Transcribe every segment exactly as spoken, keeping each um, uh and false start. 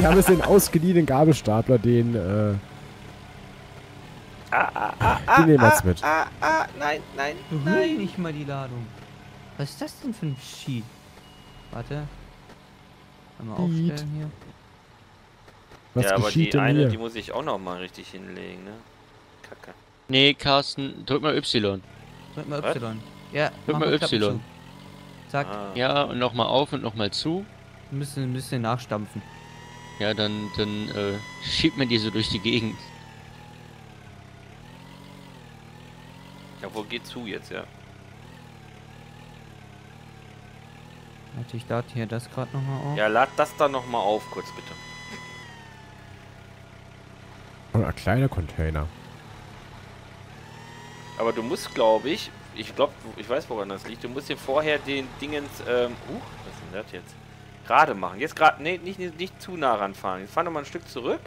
Wir haben jetzt den ausgeliehenen Gabelstapler, den, äh... Ah, ah, ah, ah, den nehmen wir jetzt mit. Ah, ah, ah, nein, nein, mhm. nein, nicht mal die Ladung. Was ist das denn für ein Cheat? Warte. Einmal aufstellen hier. Was ja, aber die eine, hier? die muss ich auch noch mal richtig hinlegen, ne? Kacke. Nee, Carsten, drück mal Y. Drück mal Was? Y. Ja, drück mal Y. Zack. Ah. Ja, und nochmal auf und nochmal zu. Wir müssen ein bisschen nachstampfen. Ja, dann, dann äh, schiebt man die so durch die Gegend. Ja, wo geht zu jetzt, ja? Warte, ich lade hier das gerade nochmal auf. Ja, lad das da nochmal auf, kurz bitte. Und ein kleiner Container. Aber du musst, glaube ich, ich glaube, ich weiß, woran das liegt, du musst dir vorher den Dingens, ähm, uh, was ist denn das jetzt? Gerade machen. Jetzt gerade, nee, nicht, nicht, nicht zu nah ranfahren. Jetzt fahr nochmal ein Stück zurück.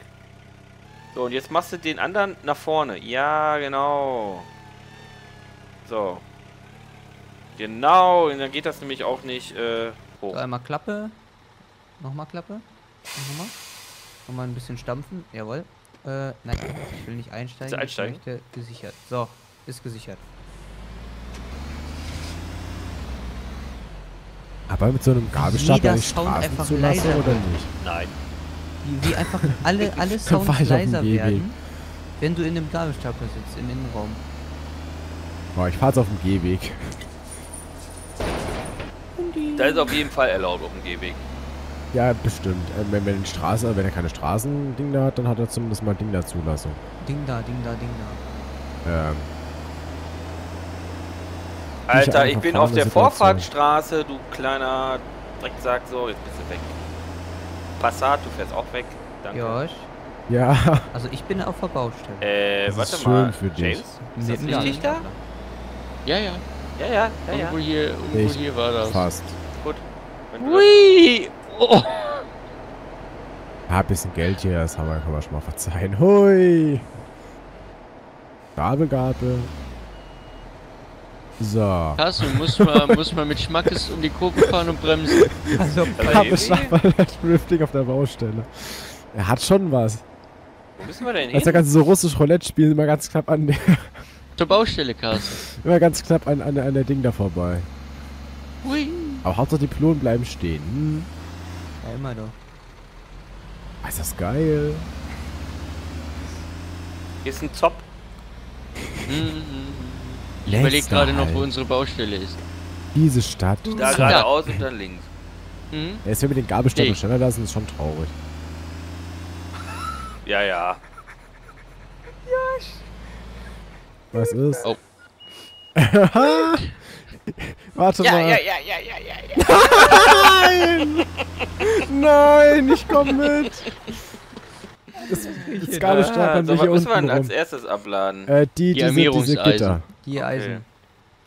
So, und jetzt machst du den anderen nach vorne. Ja, genau. So. Genau, und dann geht das nämlich auch nicht, äh, hoch. So, einmal Klappe. Nochmal Klappe. Nochmal. Nochmal ein bisschen stampfen. Jawohl. Äh, nein, ich will nicht einsteigen. einsteigen? Ich möchte gesichert. So, ist gesichert. Aber mit so einem Gabelstapler nicht Straßen zu lassen, oder nicht? Nein. Wie, wie einfach alle, alle Sounds leiser werden, wenn du in einem Gabelstapler sitzt, im Innenraum. Boah, ich fahr's auf dem Gehweg. Da ist auf jeden Fall erlaubt auf dem Gehweg. Ja, bestimmt. Wenn, wenn, Straße, wenn er keine Straßending da hat, dann hat er zumindest mal Ding da Zulassung. Ding da, Ding da, Ding da. Ähm. Alter, ich bin auf der Vorfahrtsstraße, du kleiner Drecksack. So, jetzt bist du weg. Passat, du fährst auch weg. Danke. Josh. Ja. Also ich bin auf der Baustelle. Äh, das warte ist schön mal. Für James? Dich. Ist das ja, richtig ja. da? Ja, ja. Ja, ja, ja, ja. Irgendwo hier, irgendwo ich hier war das. Fast. Gut. Hui! Oh. Ja, ein bisschen Geld hier, das haben wir, kann man schon mal verzeihen. Hui! Gabel, Gabel. So. Carsten, muss man, muss man mit Schmackes um die Kurve fahren und bremsen. Also, Gabelstapler Drifting auf der Baustelle. Er hat schon was. Wo müssen wir denn hin? Also, das ganze so russisch Roulette spielen, immer ganz knapp an der... Zur Baustelle, Carsten. Immer ganz knapp an, an, an der Ding da vorbei. Hui. Aber Hauptsache die Pylonen bleiben stehen. Hm. Ja, immer doch. Oh, ist das geil. Hier ist ein Zopp. Ich überlege gerade noch, wo unsere Baustelle ist. Diese Stadt. Da geradeaus und dann links. Mhm. Ja, jetzt wenn wir den Gabelstapler schneller lassen, ist schon traurig. Ja, ja. Josh. Was ist? Oh. Warte ja, mal. Ja, ja, ja, ja, ja, ja. Nein! Nein, ich komm mit. Das, das ist gar nicht stark, wenn wir hier unten rum. Als erstes abladen? Äh, die, die, die sind diese Gitter. Die Eisen. Okay.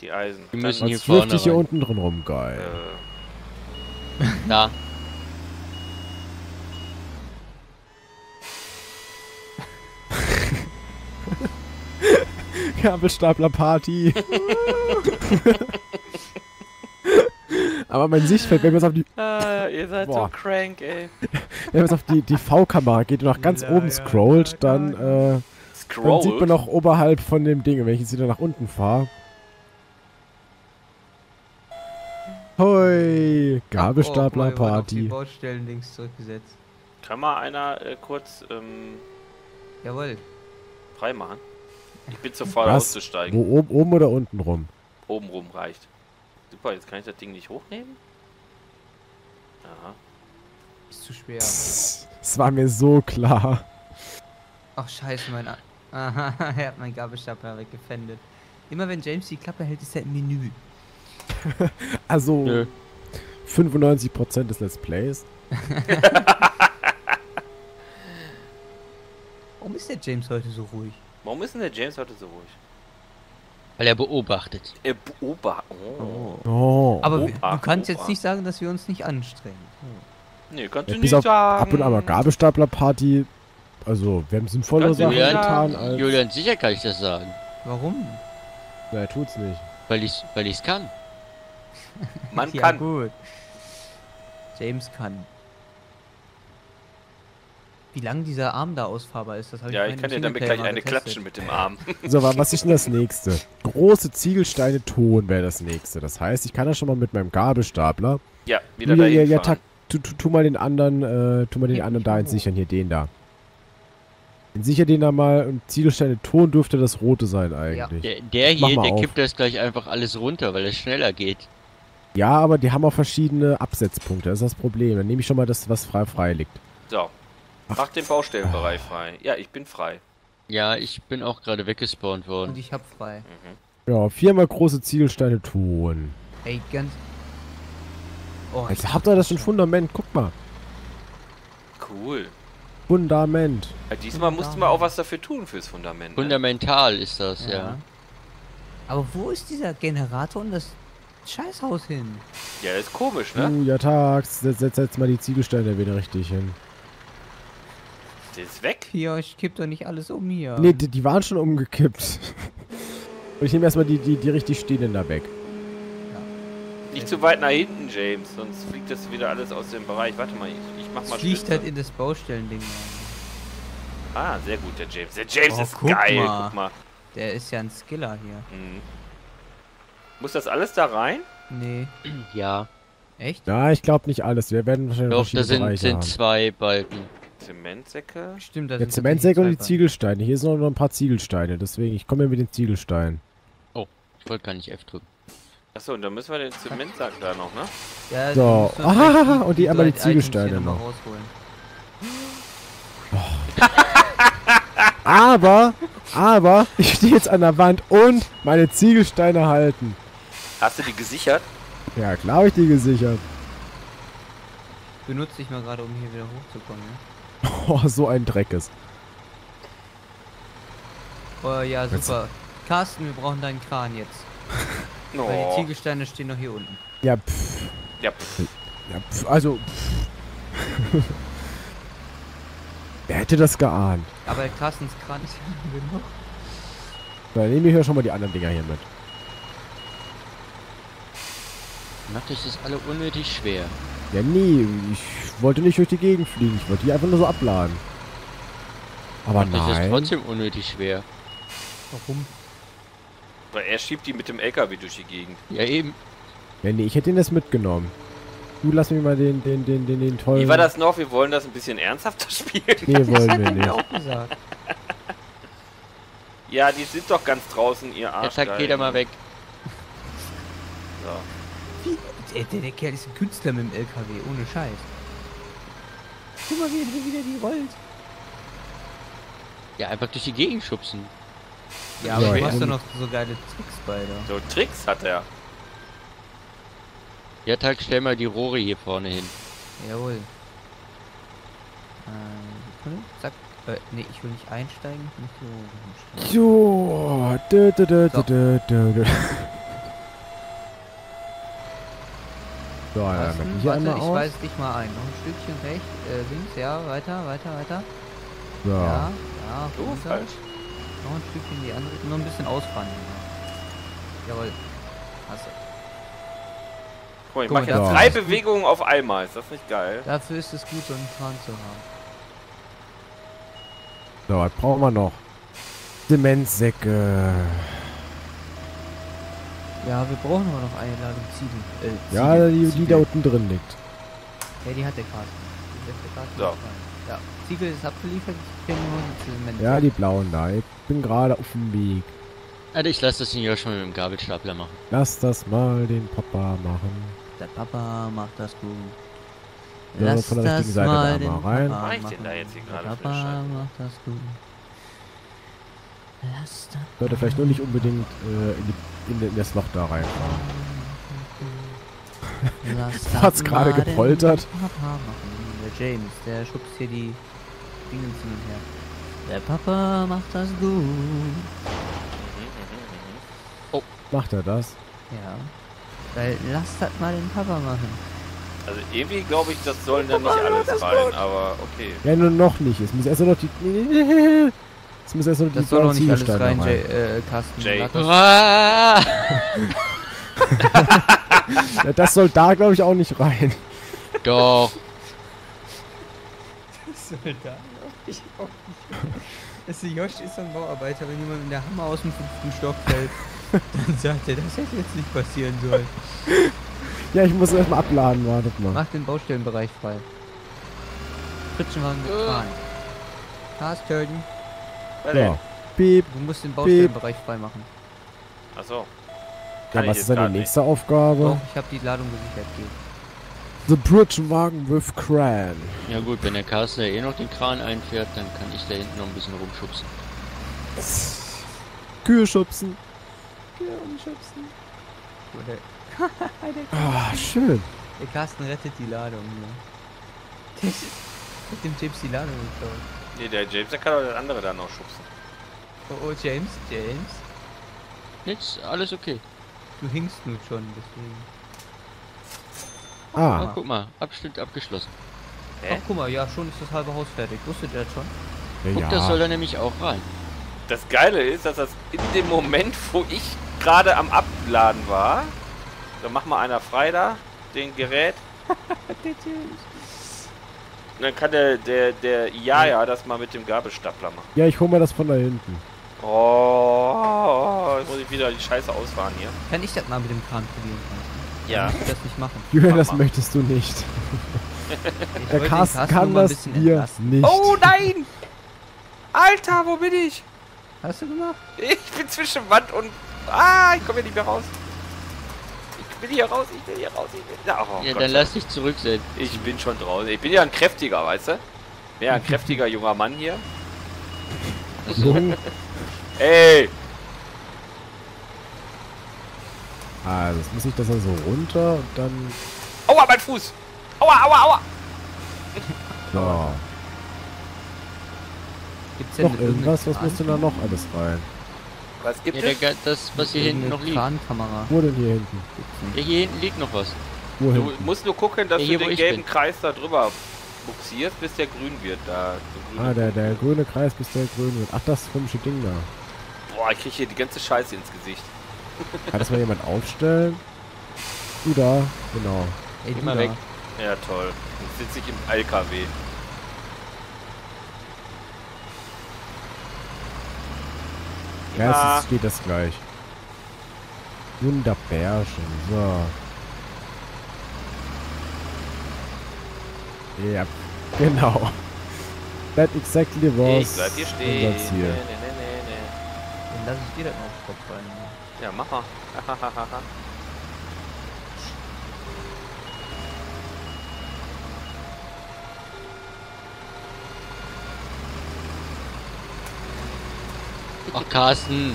Die Eisen. Wir müssen hier vorne rein. Hier unten drin rum, geil. Äh. Na. Gabelstapler-Party. Aber mein Sichtfeld, wenn man es auf die... Ah, ihr seid Boah. so crank, ey. Wenn man es auf die, die V-Kamera geht und nach ganz ja, oben ja, scrollt, ja, dann... Ja. Äh, Dann sieht man noch oberhalb von dem Ding, wenn ich jetzt wieder nach unten fahre. Hoi! Gabelstapler-Party. Oh, Baustellen-Dings zurückgesetzt. Kann mal einer äh, kurz, ähm... Jawohl. Freimachen? Ich bin sofort auszusteigen. Wo, oben, oben oder unten rum? Oben rum reicht. Super, jetzt kann ich das Ding nicht hochnehmen? Aha. Ist zu schwer. Es war mir so klar. Ach, scheiße, mein... A Aha, er hat meinen Gabelstapler weggefändet. Immer wenn James die Klappe hält, ist er im Menü. Also, Nö. fünfundneunzig Prozent des Let's Plays. Warum ist der James heute so ruhig? Warum ist denn der James heute so ruhig? Weil er beobachtet. Er beobachtet. Oh. Oh. Aber Obacht, du kannst Obacht. jetzt nicht sagen, dass wir uns nicht anstrengen. Hm. Nee, kannst ja, du nicht sagen. Ab und an mal Gabelstapler-Party... Also, wir haben sinnvollere Sachen getan als... Julian, sicher kann ich das sagen. Warum? Na, er tut's nicht. Weil ich's, weil ich's kann. Man ja, kann. gut. James kann. wie lang dieser Arm da ausfahrbar ist. Das habe ich ja, ich kann dir damit gleich eine getestet. Klatschen mit dem Arm. So, was ist denn das nächste? Große Ziegelsteine Ton wäre das nächste. Das heißt, ich kann das schon mal mit meinem Gabelstapler. Ja, wieder, wieder da ja, ja, tu, tu, tu, tu mal den anderen, äh, tu mal den anderen da entsichern. Hier, den da. Entsicher den da mal. Und Ziegelsteine Ton dürfte das rote sein eigentlich. Ja. Der, der hier, der auf. kippt das gleich einfach alles runter, weil es schneller geht. Ja, aber die haben auch verschiedene Absetzpunkte. Das ist das Problem. Dann nehme ich schon mal das, was frei frei liegt. So. Ach. Mach den Baustellenbereich frei. Ja, ich bin frei. Ja, ich bin auch gerade weggespawnt worden. Und ich hab frei. Mhm. Ja, viermal große Ziegelsteine tun. Ey, ganz... Oh, jetzt habt ihr das schon Fundament, guck mal. Cool. Fundament. Ja, diesmal Fundament. Musste man auch was dafür tun fürs Fundament. Fundamental, ne? Ist das, ja. ja. Aber wo ist dieser Generator und das Scheißhaus hin? Ja, das ist komisch, ne? Uh, ja, tags. Setz, setz, setz mal die Ziegelsteine wieder richtig hin. Ist weg? Ja, ich kipp doch nicht alles um hier. Ne, die, die waren schon umgekippt. Und ich nehme erstmal die, die, die richtig stehenden da weg. Ja. Nicht zu weit nach hinten, James, sonst fliegt das wieder alles aus dem Bereich. Warte mal, ich, ich mach mal Spitze. Fliegt halt in das Baustellending. Ah, sehr gut, der James. Der James oh, ist guck geil, mal. guck mal. Der ist ja ein Skiller hier. Mhm. Muss das alles da rein? Nee. Ja. Echt? Ja, ich glaube nicht alles. Wir werden wahrscheinlich Doch, da sind, sind zwei Balken. Zementsäcke? Stimmt, das ja, sind Zementsäcke und die Ziegelsteine. Hier sind noch ein paar Ziegelsteine, deswegen, ich komme mit den Ziegelsteinen. Oh, ich wollte gar nicht F drücken. Achso, und dann müssen wir den Zementsack da noch, ne? Ja, so. Ah, und die einmal die Ziegelsteine noch. Oh. aber, aber, ich stehe jetzt an der Wand und meine Ziegelsteine halten. Hast du die gesichert? Ja, klar habe ich die gesichert. Benutze ich mal gerade, um hier wieder hochzukommen, ne? Oh, so ein Dreck ist. Oh ja, super. Carsten, wir brauchen deinen Kran jetzt. No. Weil die Ziegelsteine stehen noch hier unten. Ja, pff. Ja, pff. Ja, pff. Also, pff. Wer hätte das geahnt? Aber Carstens Kran ist ja genug. Dann nehme ich ja schon mal die anderen Dinger hier mit. Macht euch das alle unnötig schwer. Ja, nee, ich wollte nicht durch die Gegend fliegen, ich wollte die einfach nur so abladen. Aber Ach, nein. Das ist trotzdem unnötig schwer. Warum? Weil er schiebt die mit dem L K W durch die Gegend. Ja, eben. Ja, nee, ich hätte ihn das mitgenommen. Du lass mich mal den, den, den, den, den tollen... Wie war das noch? Wir wollen das ein bisschen ernsthafter spielen. Nee, wollen wir nicht. Auch gesagt. Ja, die sind doch ganz draußen, ihr Arsch. Jetzt sagt jeder mal weg. So. Der, der Kerl ist ein Künstler mit dem L K W, ohne Scheiß. Guck mal, wie wieder die rollt. Ja, einfach durch die Gegend schubsen. Ja, aber ja, du hast doch noch so geile Tricks bei da. So Tricks hat er. Ja, Tag, stell mal die Rohre hier vorne hin. Jawohl. Ähm, zack. Äh, nee, ich will nicht einsteigen. Ich will nicht einsteigen. So. So. So, ja, hier Warte, ich weiß dich mal ein. Noch ein Stückchen rechts, äh, links, ja, weiter, weiter, weiter. So. Ja, ja, oh, falsch. Noch ein Stückchen die andere, nur ein bisschen ausfahren. Ja. Jawohl. Hast du. Guck, ich mache jetzt drei Bewegungen auf einmal, ist das nicht geil? Dafür ist es gut, so einen Kran zu haben. So, was brauchen wir noch? Zementsäcke. Ja, wir brauchen aber noch eine Ladung Ziegel. Äh, Ziegel ja, die, Ziegel. die da unten drin liegt. Ja, die hat der Karten. Die der Karten so. Ja, Ziegel ist abgeliefert. Die ja, die blauen da. Ich bin gerade auf dem Weg. Also ich lasse das hier schon mit dem Gabelstapler machen. Lass das mal den Papa machen. Der Papa macht das gut. Lass ja, das Seite mal den Papa rein. Mach ich denn da jetzt hier gerade? Der Papa macht das gut. Lass das Sollte vielleicht nur nicht unbedingt äh, in die In, in das Loch da rein. Hat's gerade gepoltert. Der James, der schubst hier die Dinge hin und her. Der Papa macht das gut. Oh, macht er das? Ja. Weil lass das mal den Papa machen. Also irgendwie glaube ich, das sollen dann nicht alles rein, aber okay. Ja, nur noch nicht. Es muss erst noch die... Jetzt muss erst noch die blauen Ziegelsteine rein. Das soll noch nicht alles rein, Jay, äh, Carsten. Jay. Ja, das soll da, glaube ich, auch nicht rein. Doch. Das soll da, Ich auch nicht. Josh ist ein Bauarbeiter, wenn jemand in der Hammer aus dem fünften Stock fällt, dann sagt er, das hätte jetzt nicht passieren sollen. Ja, ich muss erstmal abladen, wartet mal. Mach den Baustellenbereich frei. Fritschenwagen mit Kran. Gastöten. Ja. Piep. Du musst den Baustellenbereich frei machen. Achso. Ja, was ist denn die nächste Aufgabe? Oh, ich habe die Ladung gesichert. The Bridgewagen with Kran. Ja gut, wenn der Carsten eh noch den Kran einfährt, dann kann ich da hinten noch ein bisschen rumschubsen. Kühe schubsen. Kühe umschubsen. Ah, oh, oh, schön. Der Carsten rettet die Ladung. Ne? Der hat dem James die Ladung geklaut. Nee, der James, der kann auch das andere dann noch schubsen. Oh, oh, James, James. Nix, alles okay. Du hingst nun schon, deswegen. Ah. Oh, guck mal, Abschnitt abgeschlossen. Hä? Ach, guck mal, ja, schon ist das halbe Haus fertig. Wusstet ihr das schon? Ja. Guck, das soll da nämlich auch rein. Das Geile ist, dass das in dem Moment, wo ich gerade am Abladen war, dann mach mal einer frei da, den Gerät. Und dann kann der, der, der Jaja das mal mit dem Gabelstapler machen. Ja, ich hol mal das von da hinten. Oh, jetzt muss ich wieder die Scheiße ausfahren hier. Kann ich das mal mit dem Kran probieren? Ja, ich das nicht machen. Julian, das möchtest du nicht. Der Carsten kann das hier nicht. Oh nein! Alter, wo bin ich? Hast du gemacht? Ich bin zwischen Wand und... Ah, ich komme hier nicht mehr raus. Ich will hier raus, ich will hier raus, ich will... Ja, oh, ja dann lass dich zurücksehen. Ich bin schon draußen. Ich bin ja ein kräftiger, weißt du? Ja, ein kräftiger junger Mann hier. So. Ey! Ah, das muss ich das also runter und dann... Aua, mein Fuß! Aua, aua, aua! Ja. Gibt's denn noch irgendwas? Was musst du da noch alles rein? Was gibt ja, es? Der, das, was hier hinten noch liegt. Wo denn hier hinten? Ja, hier hinten liegt noch was. Wo du hinten? Musst nur gucken, dass ja, du den gelben bin. Kreis da drüber buxierst, bis der grün wird. Da, der grüne ah, der, der grüne Kreis, bis der grün wird. Ach, das komische Ding da. Boah, ich krieg hier die ganze Scheiße ins Gesicht. Kann das mal jemand aufstellen? Du da, genau. Ey, geh mal weg. Ja, toll. Jetzt sitze ich im L K W. Ja, ja. Es ist, geht das gleich. Wunderbärchen, so. Ja, genau. That exactly was unser Ziel. Nee, nee, nee, nee. Dann lass ich dir das mal auf den Kopf rein. Ja, mach mal. Ach, Carsten.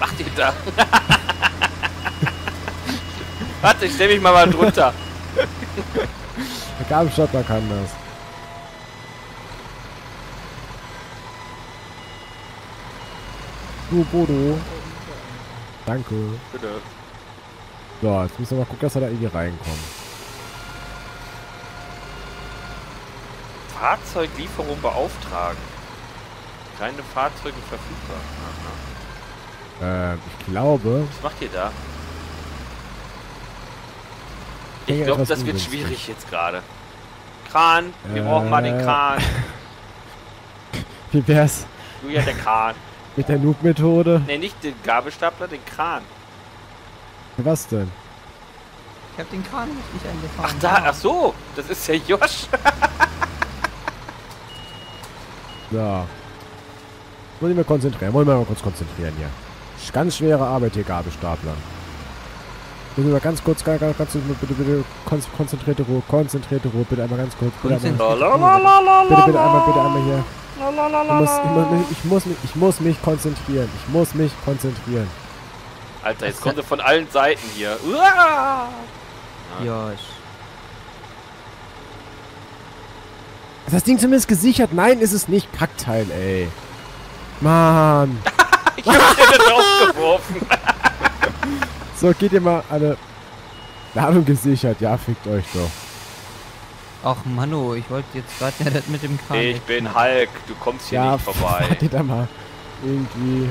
Mach dich da. Warte, ich stell mich mal, mal drunter. Der Gabelstapler kann das. Du, Bodo. Danke. Bitte. So, jetzt müssen wir mal gucken, dass wir da irgendwie reinkommen. Fahrzeuglieferung beauftragen. Keine Fahrzeuge verfügbar. Aha. Ähm, ich glaube... Was macht ihr da? Ich glaube, das wird schwierig jetzt gerade. Kran, wir äh, brauchen mal den Kran. Wie wär's? Julia, der Kran. Mit der Noob-Methode? Ne, nicht den Gabelstapler, den Kran. Was denn? Ich hab den Kran nicht eingefahren. Ach da, ach so, das ist der Josh. So. Wollen wir mal konzentrieren, wollen wir mal kurz konzentrieren hier. Ganz schwere Arbeit hier, Gabelstapler. Müssen wir ganz kurz, ganz, ganz, bitte, bitte, bitte, konzentrierte Ruhe, konzentrierte Ruhe, bitte einmal ganz kurz. Bitte, bitte, bitte einmal, bitte einmal hier. Ich muss, ich, muss, ich, muss mich, ich muss mich konzentrieren. Ich muss mich konzentrieren. Alter, jetzt kommt er von allen Seiten hier. Uah! Ja. Ist das Ding zumindest gesichert? Nein, ist es nicht. Kackteil, ey. Mann. Ich hab dir das rausgeworfen. So, geht ihr mal alle. Ladung gesichert. Ja, fickt euch doch. Ach Manu, ich wollte jetzt gerade ja das mit dem Kran. Ich bin Hulk, du kommst hier ja, nicht vorbei. Warte da mal. Irgendwie.